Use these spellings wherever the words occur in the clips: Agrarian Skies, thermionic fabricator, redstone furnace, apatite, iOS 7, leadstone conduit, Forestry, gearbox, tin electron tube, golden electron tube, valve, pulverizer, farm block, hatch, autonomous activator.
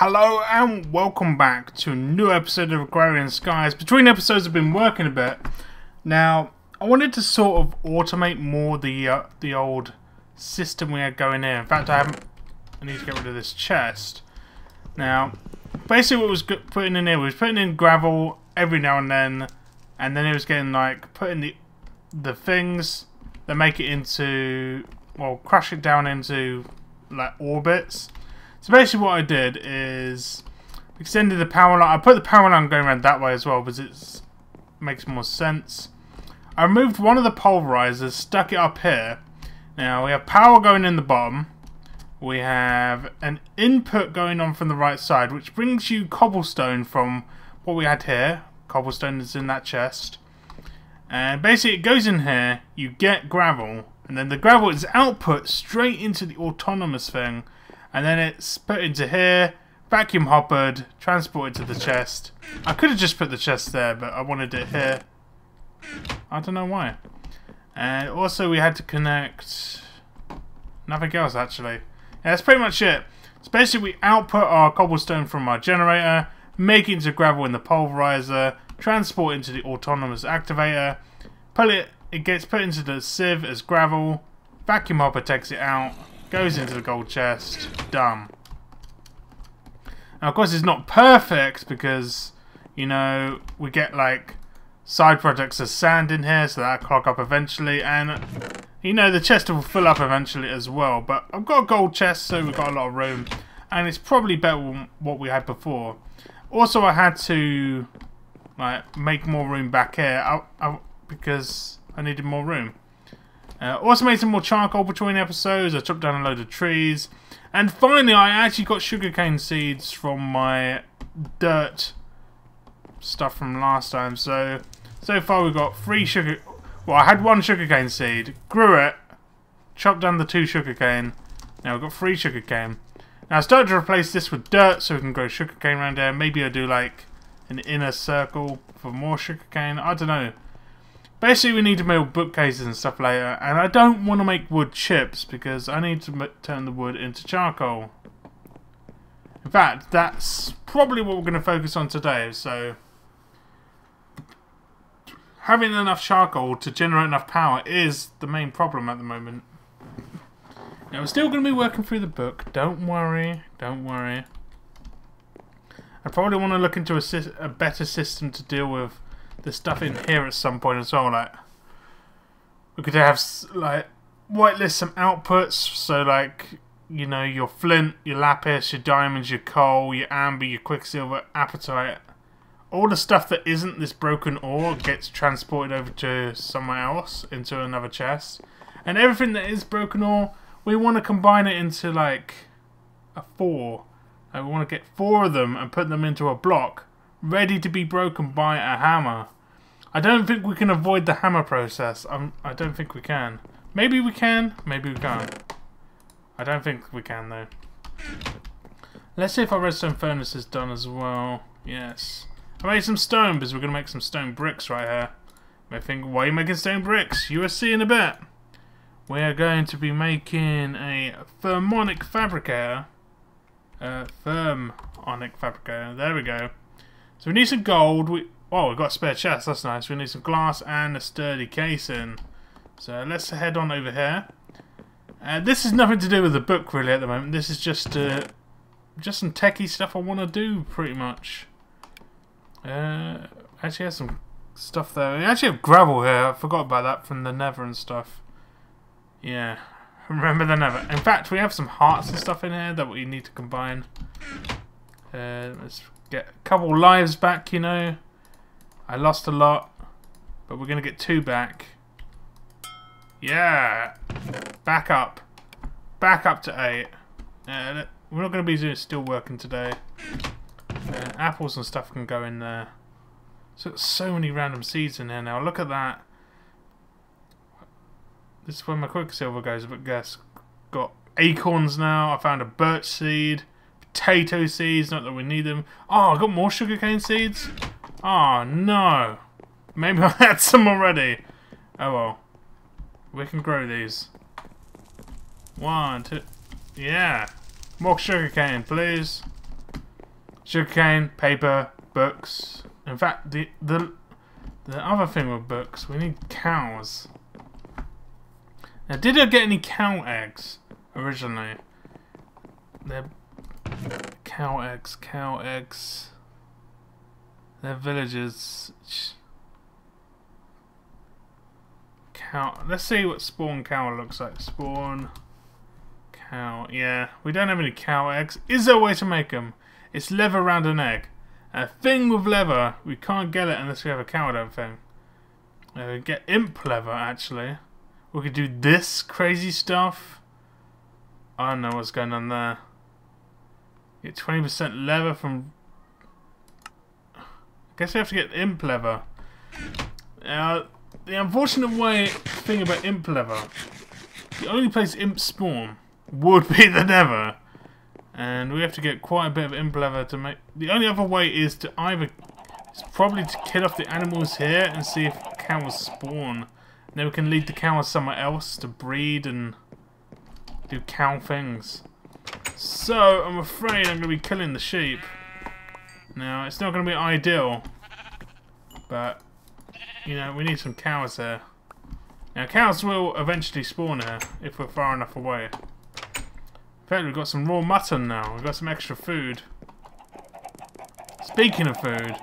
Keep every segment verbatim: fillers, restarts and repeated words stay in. Hello and welcome back to a new episode of Agrarian Skies. Between episodes I've been working a bit. Now, I wanted to sort of automate more the uh, the old system we had going in. In fact, I haven't... I need to get rid of this chest. Now, basically what was putting in here was putting in gravel every now and then, and then it was getting, like, putting the, the things that make it into... well, crash it down into, like, orbits. So basically what I did is extended the power line. I put the power line going around that way as well because it makes more sense. I removed one of the pulverizers, stuck it up here. Now we have power going in the bottom. We have an input going on from the right side, which brings you cobblestone from what we had here. Cobblestone is in that chest. And basically it goes in here, you get gravel, and then the gravel is output straight into the autonomous thing. And then it's put into here, vacuum hoppered, transported to the chest. I could have just put the chest there, but I wanted it here. I don't know why. And also we had to connect... nothing else, actually. Yeah, that's pretty much it. So basically we output our cobblestone from our generator, make it into gravel in the pulverizer, transport into the autonomous activator, pull it, it gets put into the sieve as gravel, vacuum hopper takes it out, goes into the gold chest. Done. Now, of course, it's not perfect because, you know, we get, like, side projects of sand in here, so that'll clog up eventually. And, you know, the chest will fill up eventually as well. But I've got a gold chest, so we've got a lot of room. And it's probably better than what we had before. Also, I had to, like, make more room back here I, I, because I needed more room. Uh, also made some more charcoal between episodes. I chopped down a load of trees. And finally, I actually got sugarcane seeds from my dirt stuff from last time. So, so far we've got three sugar... well, I had one sugarcane seed, grew it, chopped down the two sugarcane. Now we've got three sugarcane. Now I started to replace this with dirt so we can grow sugarcane around there. Maybe I do, like, an inner circle for more sugarcane. I don't know. Basically, we need to build bookcases and stuff later, and I don't want to make wood chips because I need to m turn the wood into charcoal. In fact, that's probably what we're going to focus on today, so... having enough charcoal to generate enough power is the main problem at the moment. Now, we're still going to be working through the book, don't worry, don't worry. I probably want to look into a, si a better system to deal with the stuff in here at some point as well. Like, we could have, like, whitelist some outputs, so, like, you know, your flint, your lapis, your diamonds, your coal, your amber, your quicksilver, apatite, all the stuff that isn't this broken ore gets transported over to somewhere else into another chest, and everything that is broken ore we want to combine it into, like, a four. Like, we want to get four of them and put them into a block ready to be broken by a hammer. I don't think we can avoid the hammer process. I'm, I don't think we can. Maybe we can, maybe we can't. I don't think we can, though. Let's see if our redstone furnace is done as well. Yes. I made some stone, because we're going to make some stone bricks right here. You may think, why are you making stone bricks? You will see in a bit. We are going to be making a thermionic fabricator. A thermionic fabricator. There we go. So we need some gold. We oh, we've got a spare chest. That's nice. We need some glass and a sturdy casing. So let's head on over here. Uh, this is nothing to do with the book really at the moment. This is just uh, just some techie stuff I want to do pretty much. Uh, actually, have some stuff there. We actually have gravel here. I forgot about that from the Nether and stuff. Yeah, remember the Nether. In fact, we have some hearts and stuff in here that we need to combine. Uh, let's. Get a couple lives back, you know. I lost a lot, but we're going to get two back. Yeah! Back up. Back up to eight. Uh, we're not going to be doing, still working today. Uh, apples and stuff can go in there. So, so many random seeds in there now. Look at that. This is where my quicksilver goes, but guess. Got acorns now. I found a birch seed. Potato seeds, not that we need them. Oh, I got more sugarcane seeds? Oh, no. Maybe I had some already. Oh, well. We can grow these. One, two. Yeah. More sugarcane, please. sugarcane, paper, books. In fact, the the the other thing with books, we need cows. Now, did I get any cow eggs originally? They're cow eggs, cow eggs. They're villagers. Cow. Let's see what spawn cow looks like. Spawn cow. Yeah, we don't have any cow eggs. Is there a way to make them? It's leather around an egg. A thing with leather. We can't get it unless we have a cow, I don't think. Uh, we get imp leather, actually. We could do this crazy stuff. I don't know what's going on there. Get twenty percent leather from... I guess we have to get imp leather. Uh, the unfortunate way thing about imp leather, the only place imp spawn would be the nether. And we have to get quite a bit of imp leather to make... The only other way is to either... It's probably to kill off the animals here and see if cows spawn. And then we can lead the cows somewhere else to breed and do cow things. So, I'm afraid I'm going to be killing the sheep. Now, it's not going to be ideal. But, you know, we need some cows here. Now, cows will eventually spawn here if we're far enough away. In fact, we've got some raw mutton now. We've got some extra food. Speaking of food,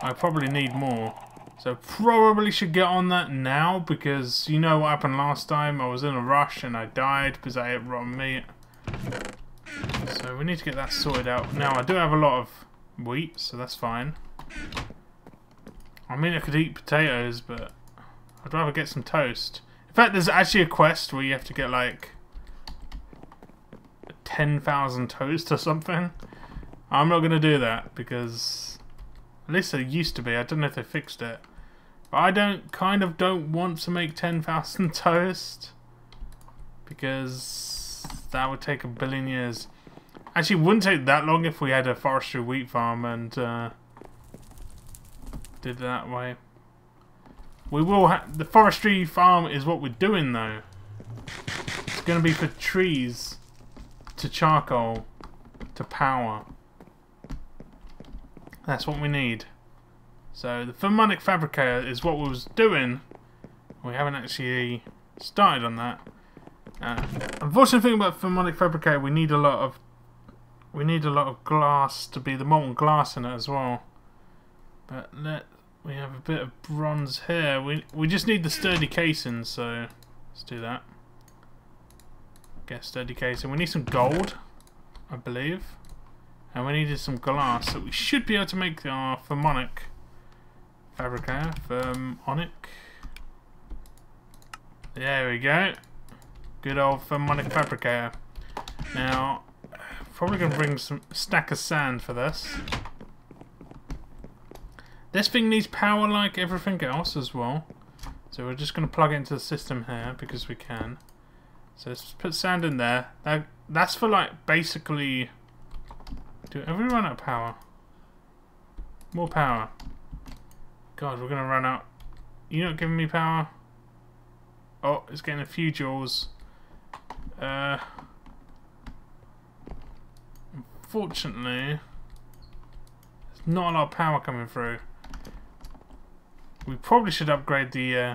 I probably need more. So probably should get on that now, because you know what happened last time. I was in a rush and I died because I ate rotten meat. So we need to get that sorted out. Now, I do have a lot of wheat, so that's fine. I mean, I could eat potatoes, but I'd rather get some toast. In fact, there's actually a quest where you have to get, like... ten thousand toast or something. I'm not going to do that because at least they used to be. I don't know if they fixed it. But I don't kind of don't want to make ten thousand toast because that would take a billion years. Actually, it wouldn't take that long if we had a forestry wheat farm and uh, did it that way. We will ha the forestry farm is what we're doing though. It's going to be for trees. To charcoal, to power. That's what we need. So the thermionic fabricator is what we was doing. We haven't actually started on that. Uh, unfortunate thing about thermionic fabricator, we need a lot of we need a lot of glass to be the molten glass in it as well. But let we have a bit of bronze here. We we just need the sturdy casing, so let's do that. Get sturdy casing. We need some gold, I believe, and we needed some glass, so we should be able to make our thermionic fabricator. Thermionic. There we go. Good old thermionic fabricator. Now, probably gonna bring some stack of sand for this. This thing needs power like everything else as well, so we're just gonna plug it into the system here because we can. So let's put sand in there. That, that's for like basically... Do we run out of power? More power. God, we're going to run out. You're not giving me power? Oh, it's getting a few joules. Uh, unfortunately, there's not a lot of power coming through. We probably should upgrade the uh,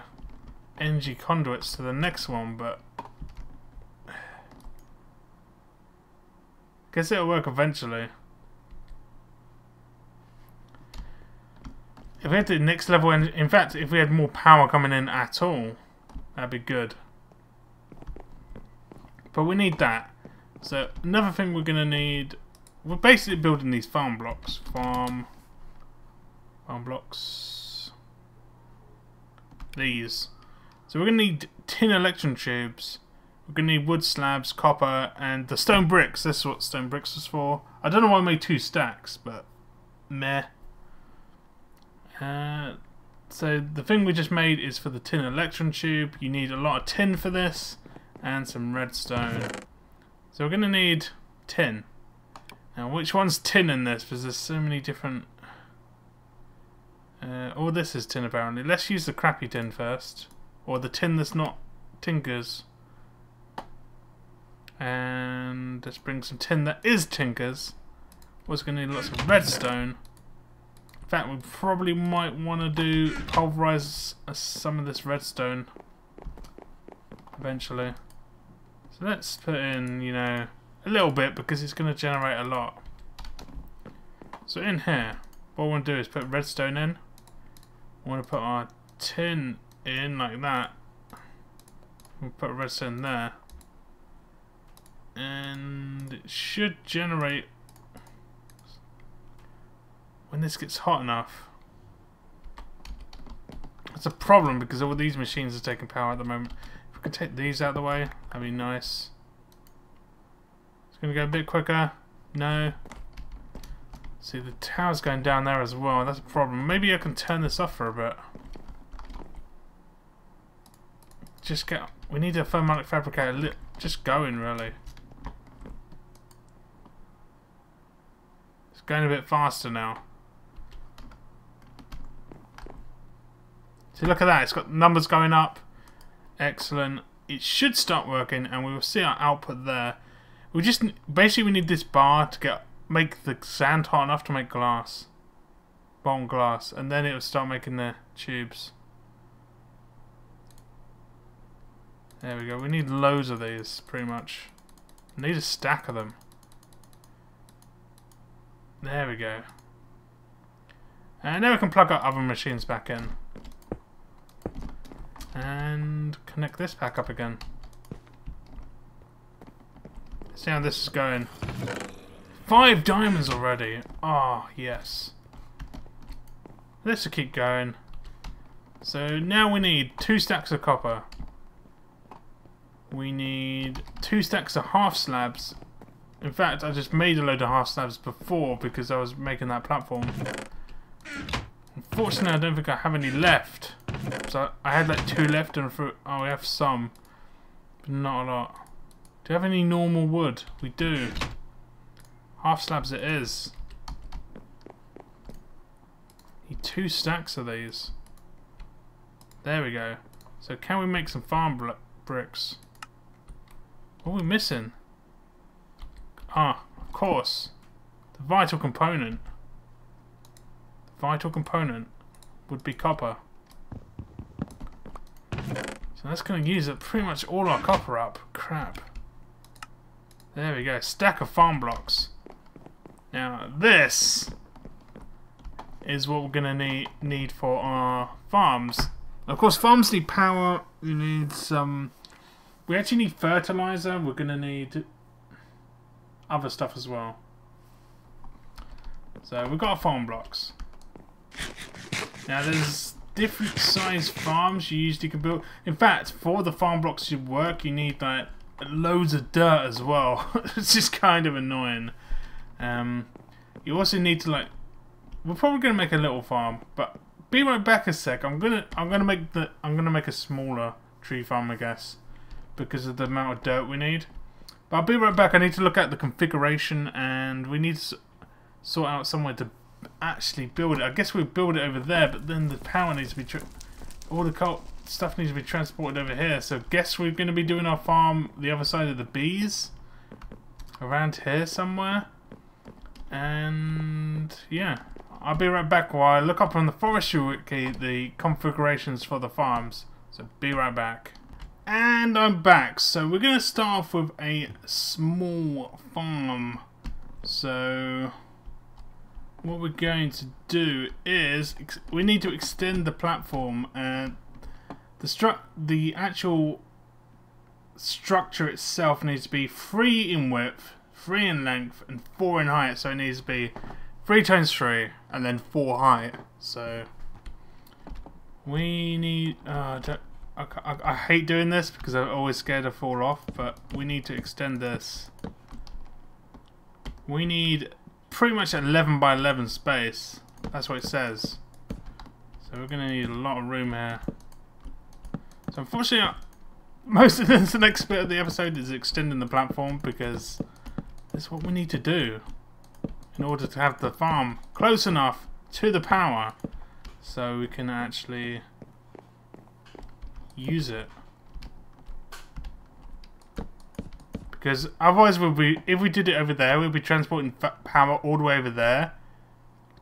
energy conduits to the next one, but... Guess it'll work eventually. If we had the next level, in fact, if we had more power coming in at all, that'd be good. But we need that. So another thing we're gonna need, we're basically building these farm blocks. Farm, farm blocks. These. So we're gonna need tin electron tubes. We're going to need wood slabs, copper, and the stone bricks. This is what stone bricks was for. I don't know why I made two stacks, but meh. Uh, so the thing we just made is for the tin electron tube. You need a lot of tin for this, and some redstone. So we're going to need tin. Now, which one's tin in this? Because there's so many different... Uh, all this is tin, apparently. Let's use the crappy tin first. Or the tin that's not tinkers. And let's bring some tin that is tinkers. We're going to need lots of redstone. In fact, we probably might want to do pulverize some of this redstone eventually. So let's put in, you know, a little bit because it's going to generate a lot. So in here, what I want to do is put redstone in. I want to put our tin in like that. We'll put redstone there. And it should generate, when this gets hot enough. It's a problem because all these machines are taking power at the moment. If we could take these out of the way, that'd be nice. It's going to go a bit quicker. No. See, the tower's going down there as well. That's a problem. Maybe I can turn this off for a bit. Just get... We need a thermionic fabricator lit, just going, really. It's going a bit faster now. See, look at that. It's got numbers going up. Excellent. It should start working, and we will see our output there. We just... Basically, we need this bar to get... make the sand hot enough to make glass, bone glass, and then it'll start making the tubes. There we go. We need loads of these, pretty much. We need a stack of them. There we go. And now we can plug our oven machines back in and connect this back up again. See how this is going. Five diamonds already. Ah, yes. This will keep going. So now we need two stacks of copper. We need two stacks of half slabs. In fact, I just made a load of half slabs before because I was making that platform. Unfortunately, I don't think I have any left. So I had like two left and oh, we have some, but not a lot. Do you have any normal wood? We do. Half slabs it is. Need two stacks of these. There we go. So can we make some farm bl bricks? What are we missing? Ah, of course. The vital component. The vital component would be copper. So that's going to use up pretty much all our copper up. Crap. There we go. Stack of farm blocks. Now this is what we're gonna need need for our farms. Of course, farms need power. We need some. We actually need fertilizer. We're gonna need other stuff as well. So we've got our farm blocks. Now there's different size farms you usually can build. In fact, for the farm blocks to work, you need like loads of dirt as well. It's just kind of annoying. Um, you also need to like. We're probably gonna make a little farm, but be right back a sec. I'm gonna I'm gonna make the I'm gonna make a smaller tree farm, I guess, because of the amount of dirt we need. But I'll be right back. I need to look at the configuration, and we need to sort out somewhere to actually build it. I guess we'll build it over there, but then the power needs to be. Tri all the coal stuff needs to be transported over here. So I guess we're gonna be doing our farm the other side of the bees, around here somewhere. And yeah, I'll be right back while I look up on the forestry wiki the configurations for the farms. So be right back. And I'm back. So we're going to start off with a small farm. So what we're going to do is ex we need to extend the platform. Uh, the stru the actual structure itself needs to be three in width, three in length and four in height, so it needs to be three times three and then four height. So we need uh, I, I, I hate doing this because I'm always scared to fall off, but we need to extend this. We need pretty much eleven by eleven space, that's what it says, so we're gonna need a lot of room here. So unfortunately I, most of this, the next bit of the episode is extending the platform because that's what we need to do in order to have the farm close enough to the power so we can actually use it. Because otherwise, we'll be, if we did it over there, we'll be transporting power all the way over there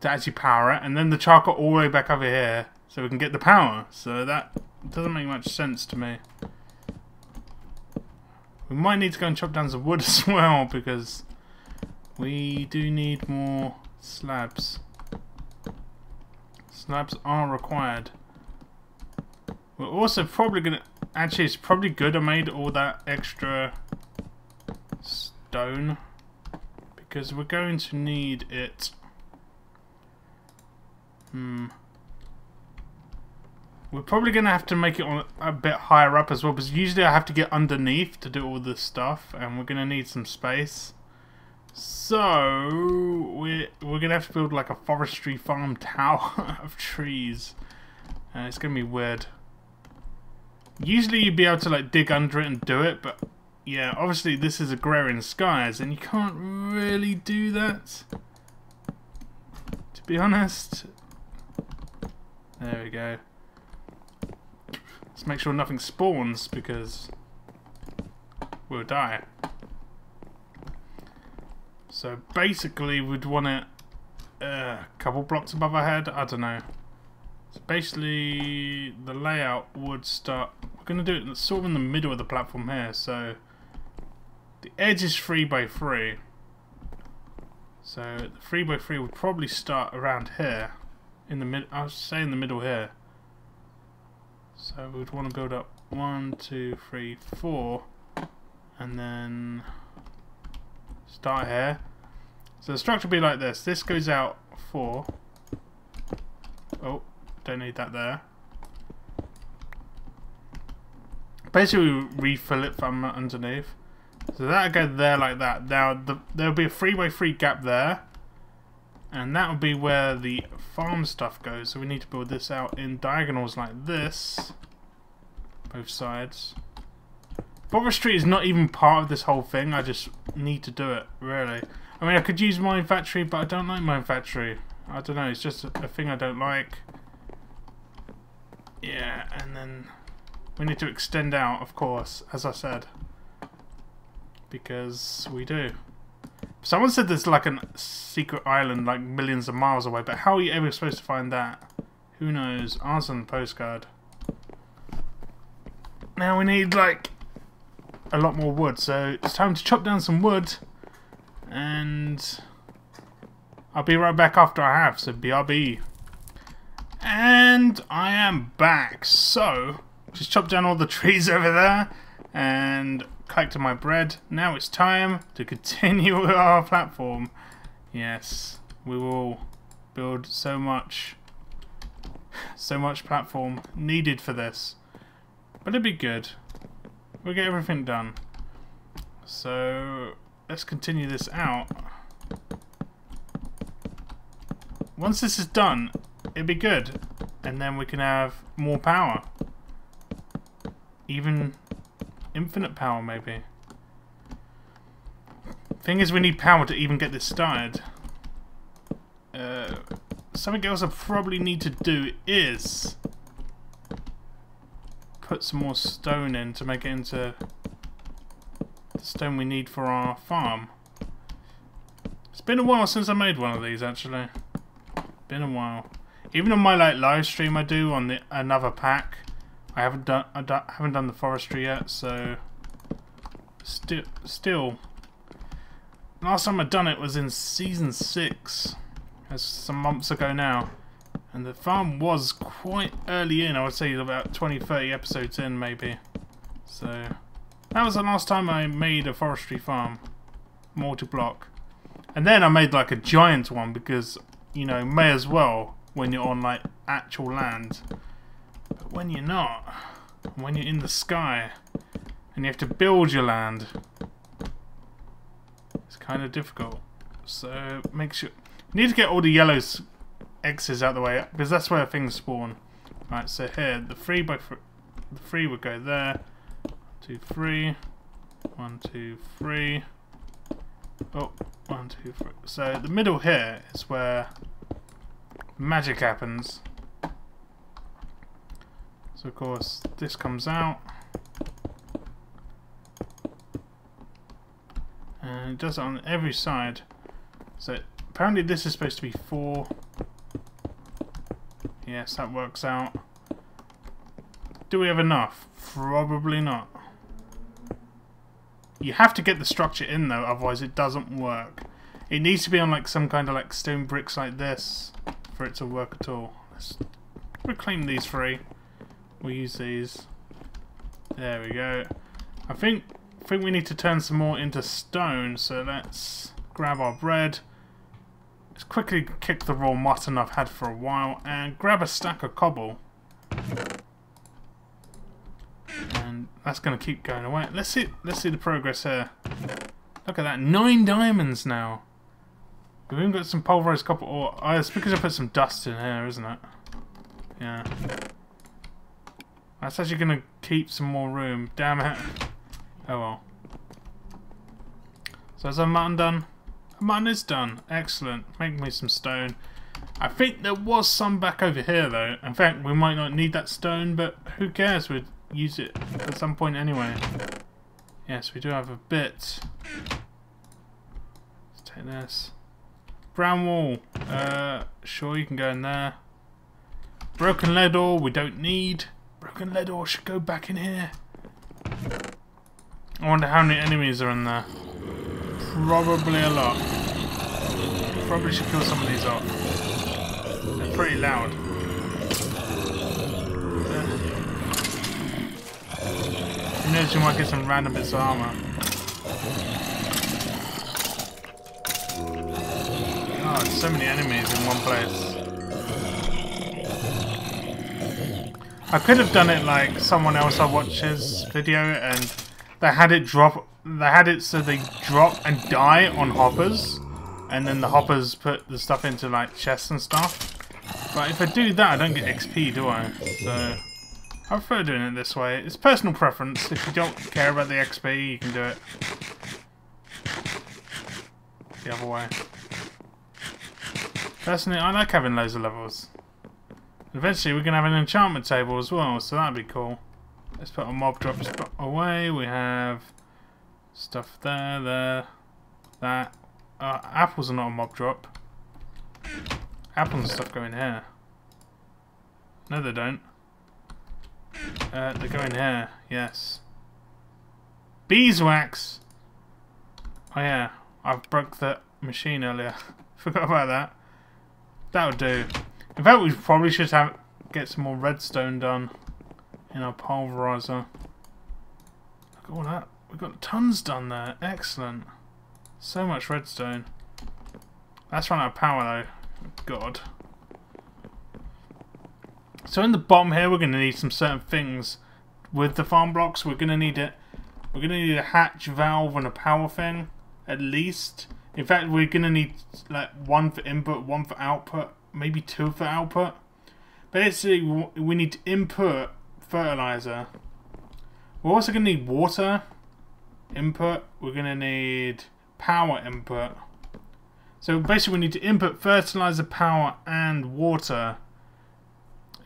to actually power it, and then the charcoal all the way back over here so we can get the power. So that doesn't make much sense to me. We might need to go and chop down some wood as well, because we do need more slabs. Slabs are required. We're also probably going to... Actually, it's probably good I made all that extra stone, because we're going to need it. Hmm. We're probably going to have to make it on a bit higher up as well, because usually I have to get underneath to do all this stuff, and we're going to need some space. So, we're, we're going to have to build like a forestry farm tower of trees. Uh, it's going to be weird. Usually you'd be able to like dig under it and do it, but yeah, obviously this is Agrarian Skies and you can't really do that, to be honest. There we go. Let's make sure nothing spawns, because we'll die. So basically we'd want it uh, a couple blocks above our head, I don't know. So basically the layout would start, we're going to do it sort of in the middle of the platform here, so the edge is three by three, so the three by three would probably start around here, in the mid, I'll say in the middle here, so we would want to build up one, two, three, four, and then start here. So the structure would be like this, this goes out four, oh, don't need that there. Basically, we refill it from underneath. So that'll go there like that. Now, the, there'll be a three by three gap there. And that'll be where the farm stuff goes. So we need to build this out in diagonals like this. Both sides. Forestry is not even part of this whole thing. I just need to do it, really. I mean, I could use Mine Factory, but I don't like Mine Factory. I don't know, it's just a, a thing I don't like. Yeah, and then we need to extend out, of course, as I said, because we do. Someone said there's like a secret island like millions of miles away, but how are you ever supposed to find that? Who knows? Answer on the postcard. Now we need like a lot more wood, so it's time to chop down some wood, and I'll be right back after I have, so B R B. And I am back, so just chopped down all the trees over there and collected my bread. Now it's time to continue with our platform. Yes, we will build so much, so much platform needed for this. But it'll be good. We'll get everything done. So let's continue this out. Once this is done, it'd be good, and then we can have more power, even infinite power maybe. Thing is, we need power to even get this started. Uh, something else I probably need to do is put some more stone in to make it into the stone we need for our farm. It's been a while since I made one of these, actually. Been a while. Even on my like live stream I do on the another pack, I haven't done I do, haven't done the forestry yet, so still still last time I done it was in season six, that's some months ago now, and the farm was quite early in. I would say about twenty, thirty episodes in maybe. So that was the last time I made a forestry farm, multi-block, and then I made like a giant one because, you know, may as well. When you're on like actual land, but when you're not, when you're in the sky and you have to build your land, it's kind of difficult. So make sure you need to get all the yellow X's out of the way, because that's where things spawn. Right, so here the three by th the three would go there. Two, three, one, two, three. Oh, one, two, three. So the middle here is where magic happens. So of course this comes out, and it does it on every side. So apparently this is supposed to be four. Yes, that works out. Do we have enough? Probably not. You have to get the structure in though, otherwise it doesn't work. It needs to be on like some kind of like stone bricks like this for it to work at all. Let's reclaim these three. We'll use these. There we go. I think I think we need to turn some more into stone, so let's grab our bread. Let's quickly kick the raw mutton I've had for a while and grab a stack of cobble. And that's gonna keep going away. Let's see let's see the progress here. Look at that, nine diamonds now. We've even got some pulverized copper ore. Oh, it's because I put some dust in here, isn't it? Yeah. That's actually gonna keep some more room. Damn it. Oh well. So is our mutton done? Our mutton is done. Excellent. Make me some stone. I think there was some back over here though. In fact, we might not need that stone, but who cares? We'd use it at some point anyway. Yes, we do have a bit. Let's take this. Brown wool. Uh, sure, you can go in there. Broken lead ore, we don't need. Broken lead ore should go back in here. I wonder how many enemies are in there. Probably a lot. Probably should kill some of these off. They're pretty loud. Who knows, you might get some random bits of armor. Oh, so many enemies in one place. I could have done it like someone else I watch's video, and they had it drop. They had it so they drop and die on hoppers, and then the hoppers put the stuff into like chests and stuff. But if I do that, I don't get X P, do I? So I prefer doing it this way. It's personal preference. If you don't care about the X P, you can do it the other way. Personally, I like having loads of levels. Eventually we're going to have an enchantment table as well, so that'd be cool. Let's put our mob drops away. We have stuff there, there, that. Uh, apples are not a mob drop. Apples and stuff go in here. No, they don't. Uh, they go in here, yes. Beeswax! Oh yeah, I broke the machine earlier. Forgot about that. That'll do. In fact, we probably should have get some more redstone done in our pulverizer. Look at all that. We've got tons done there. Excellent. So much redstone. That's run out of power though. God. So in the bottom here, we're going to need some certain things. With the farm blocks, we're going to need it. We're going to need a hatch, valve, and a power thing, at least. In fact, we're going to need like one for input, one for output. Maybe two for output. Basically, we need to input fertilizer. We're also going to need water input. We're going to need power input. So basically, we need to input fertilizer, power, and water.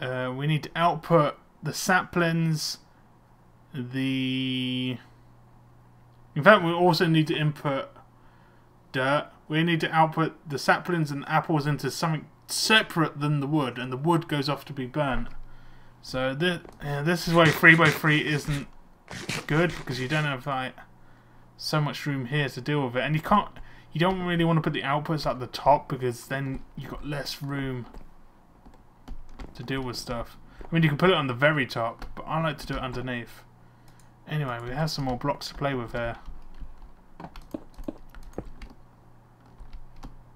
Uh, we need to output the saplings. The in fact, we also need to input dirt. We need to output the saplings and apples into something separate than the wood, and the wood goes off to be burnt. So this, yeah, this is why three by three isn't good, because you don't have like so much room here to deal with it, and you can't, you don't really want to put the outputs at the top because then you've got less room to deal with stuff. I mean, you can put it on the very top, but I like to do it underneath. Anyway, we have some more blocks to play with here.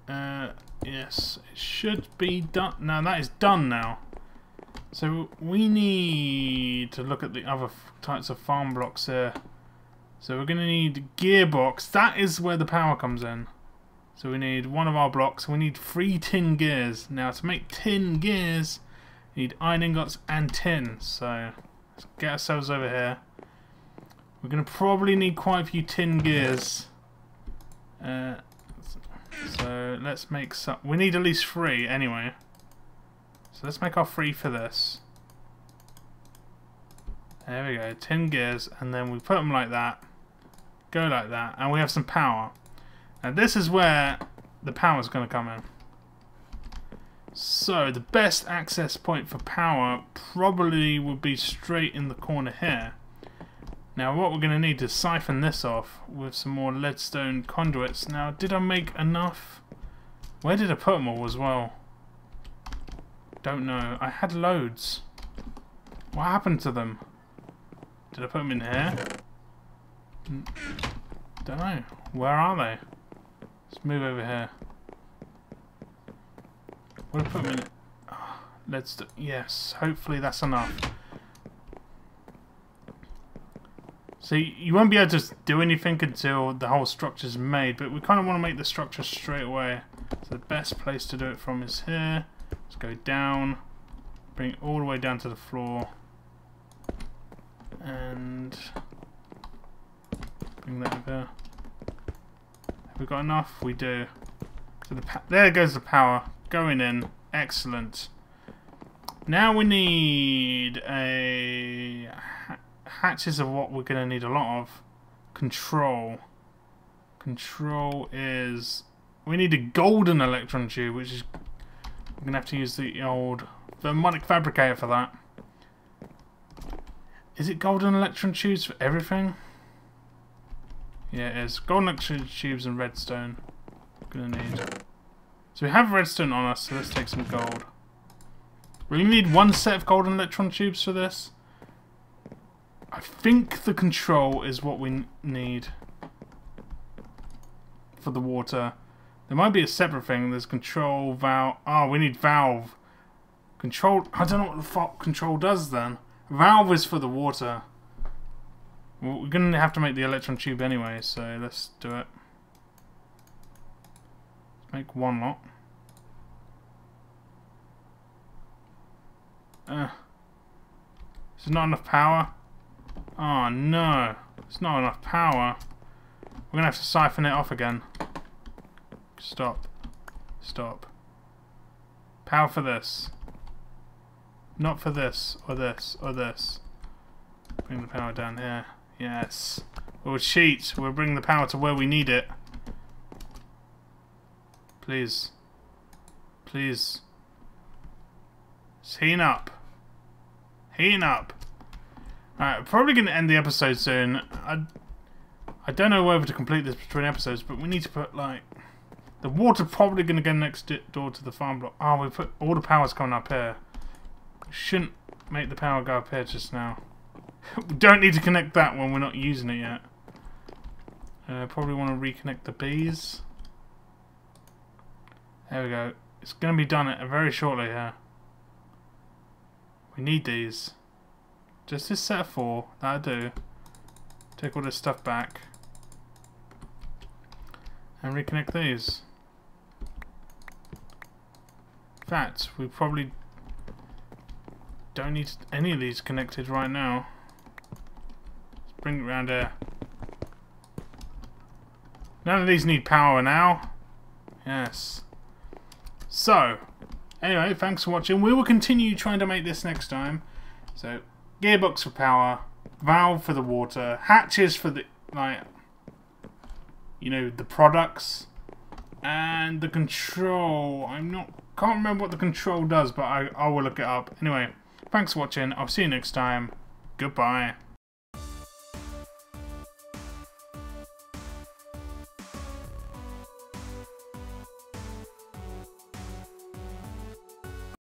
Uh, yes, it should be done. Now that is done now. So we need to look at the other types of farm blocks here. So we're going to need a gearbox. That is where the power comes in. So we need one of our blocks. We need three tin gears. Now to make tin gears, we need iron ingots and tin. So let's get ourselves over here. We're going to probably need quite a few tin gears. Uh... So let's make some. We need at least three anyway. So let's make our three for this. There we go, tin gears, and then we put them like that. Go like that, and we have some power. And this is where the power is going to come in. So the best access point for power probably would be straight in the corner here. Now what we're going to need to siphon this off with some more leadstone conduits. Now did I make enough? Where did I put them all as well? Don't know. I had loads. What happened to them? Did I put them in here? Don't know. Where are they? Let's move over here. What did I put them in? Oh, let's do, yes, hopefully that's enough. See, you won't be able to do anything until the whole structure's made, but we kind of want to make the structure straight away. So the best place to do it from is here. Let's go down, bring it all the way down to the floor, and bring that over. Have we got enough? We do. So the pa there goes the power going in. Excellent. Now we need a ha hatches of what we're going to need a lot of. Control. Control is we need a golden electron tube, which is I'm going to have to use the old thermionic fabricator for that. Is it golden electron tubes for everything? Yeah, it is. Golden electron tubes and redstone. Going to need. So we have redstone on us, so let's take some gold. We only need one set of golden electron tubes for this. I think the control is what we need for the water. There might be a separate thing. There's control, valve. Oh, we need valve. Control. I don't know what the fuck control does then. Valve is for the water. Well, we're going to have to make the electron tube anyway, so let's do it. Let's make one lot. Uh, there's not enough power. Oh no. It's not enough power. We're going to have to siphon it off again. Stop. Stop. Power for this. Not for this, or this, or this. Bring the power down here. Yes. We'll cheat. We'll bring the power to where we need it. Please. Please. It's heating up. Heating up. Alright, probably going to end the episode soon. I, I don't know whether to complete this between episodes, but we need to put, like... The water probably going to go next door to the farm block. Oh, we put all the power's coming up here. Shouldn't make the power go up here just now. We don't need to connect that one. We're not using it yet. Uh, probably want to reconnect the bees. There we go. It's going to be done very shortly here. We need these. Just this set of four. That'll do. Take all this stuff back. And reconnect these. In fact, we probably don't need any of these connected right now. Let's bring it around here. None of these need power now. Yes. So, anyway, thanks for watching. We will continue trying to make this next time. So, gearbox for power, valve for the water, hatches for the... like. You know, the products and the control. I'm not can't remember what the control does, but I, I will look it up. Anyway, thanks for watching. I'll see you next time. Goodbye.